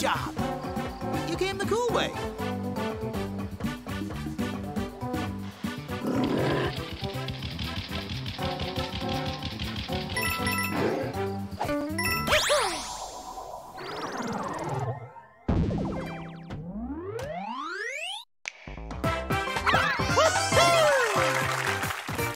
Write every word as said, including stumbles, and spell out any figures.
job. You came the cool way.